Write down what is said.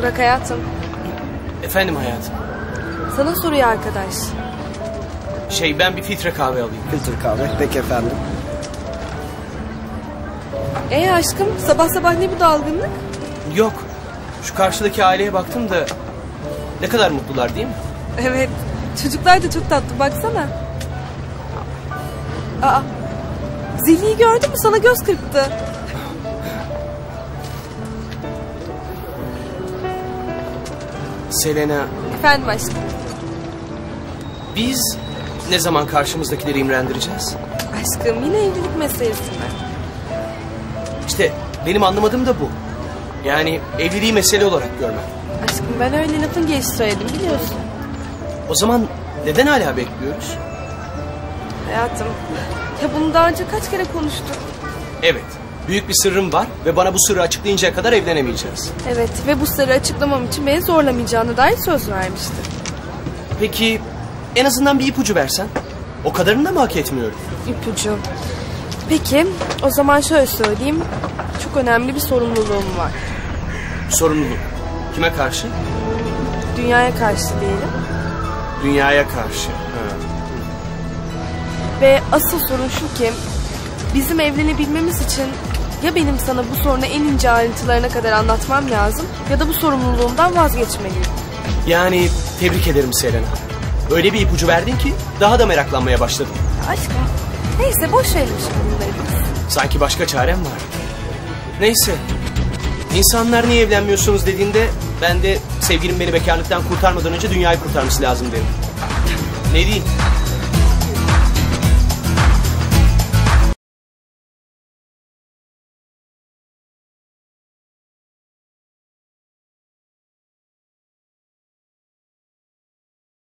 Burak hayatım. Efendim hayatım. Sana soruyor arkadaş. Ben bir filtre kahve alayım. Filtre kahve, peki efendim. Aşkım, sabah sabah ne bu dalgınlık? Yok, şu karşıdaki aileye baktım da ne kadar mutlular değil mi? Evet, çocuklar da çok tatlı, baksana. Aa, Zeli'yi gördün mü? Sana göz kırptı. Selena. Efendim aşkım. Biz ne zaman karşımızdakileri imrendireceğiz? Aşkım yine evlilik meselesinde. İşte benim anlamadığım da bu. Yani evliliği mesele olarak görmem. Aşkım ben öyle lafın geliştireydim biliyorsun. O zaman neden hala bekliyoruz? Hayatım ya bunu daha önce kaç kere konuştuk. Evet büyük bir sırrım var ve bana bu sırrı açıklayıncaya kadar evlenemeyeceğiz. Evet ve bu sırrı açıklamam için beni zorlamayacağına dair söz vermişti. Peki... En azından bir ipucu versen. O kadarını da mı hak etmiyorum? İpucu. Peki o zaman şöyle söyleyeyim. Çok önemli bir sorumluluğum var. Sorumluluk? Kime karşı? Dünyaya karşı diyelim. Dünyaya karşı. Ha. Ve asıl sorun şu ki... Bizim evlenebilmemiz için... Ya benim sana bu sorunu en ince ayrıntılarına kadar anlatmam lazım... Ya da bu sorumluluğumdan vazgeçmeliyim. Yani tebrik ederim Selena. Öyle bir ipucu verdin ki daha da meraklanmaya başladım. Aşkım neyse boş verelim bunları biz. Sanki başka çarem var. Neyse insanlar niye evlenmiyorsunuz dediğinde ben de sevgilim beni bekarlıktan kurtarmadan önce dünyayı kurtarması lazım derim. Ne diyeyim?